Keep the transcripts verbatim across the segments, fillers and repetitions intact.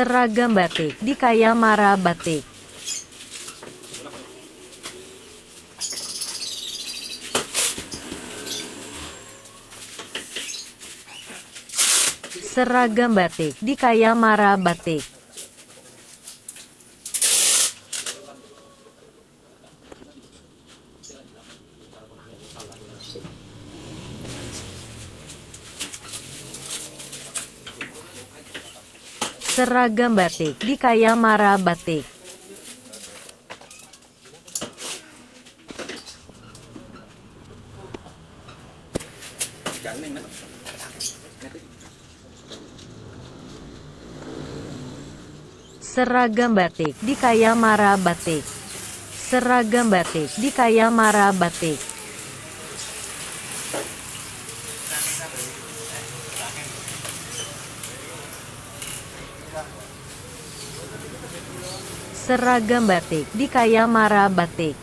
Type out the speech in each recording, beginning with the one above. seragam batik di Kayamara Batik. Seragam batik di Kayamara Batik. Seragam batik di Kayamara Batik. Seragam batik di Kayamara Batik. Seragam batik di Kayamara Batik. Seragam batik di Kayamara Batik.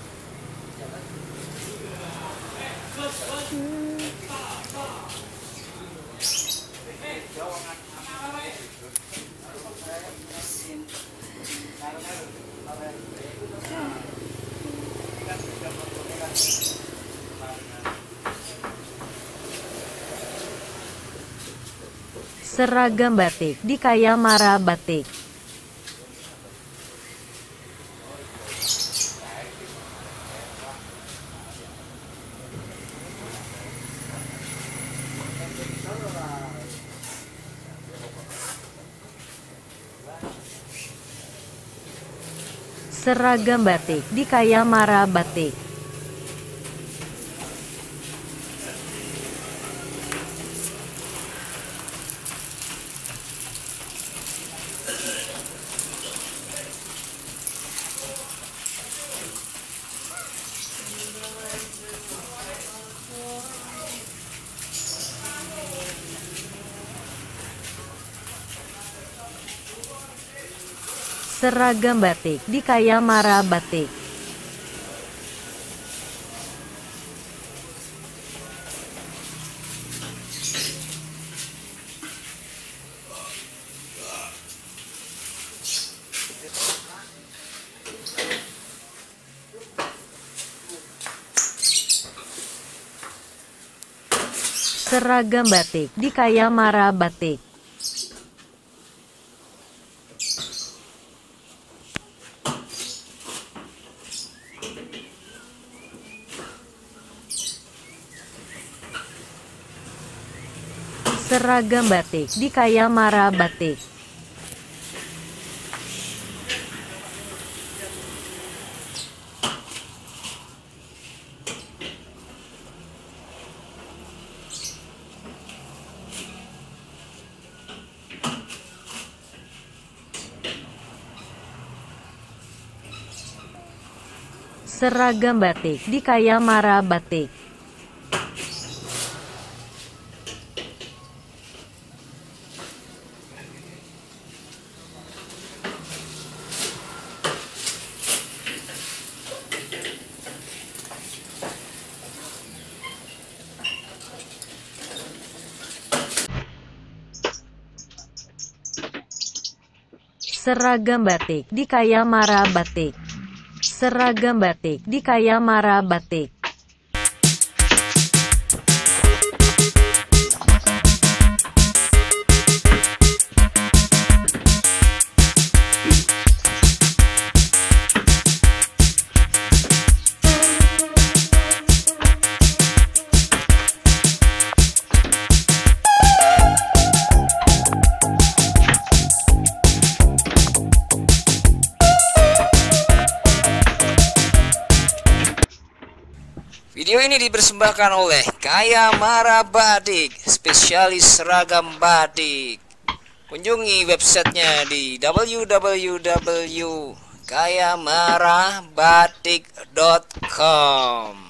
Seragam batik di Kayamara Batik. Seragam batik di Kayamara Batik. Seragam batik di Kayamara Batik. Seragam batik di Kayamara Batik. Seragam batik di Kayamara Batik. Seragam batik di Kayamara Batik. Seragam batik di Kayamara Batik. Seragam batik di Kayamara Batik. Video ini dipersembahkan oleh Kayamara Batik, spesialis seragam batik. Kunjungi websitenya di w w w titik kayamara batik titik com.